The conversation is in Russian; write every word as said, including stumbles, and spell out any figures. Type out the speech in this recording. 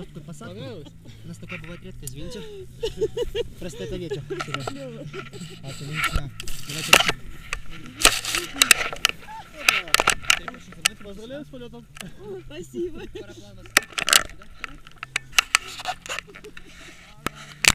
жесткую посадку. У нас такое бывает редко, извините. Просто это ветер. Отлично. Поздравляю с полетом. Спасибо.